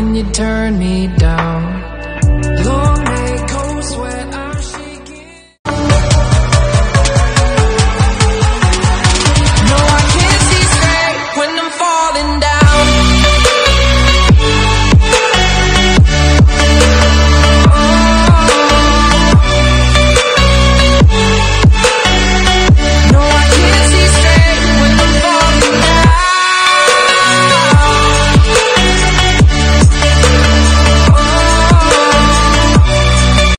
can you turn me down? Lonely.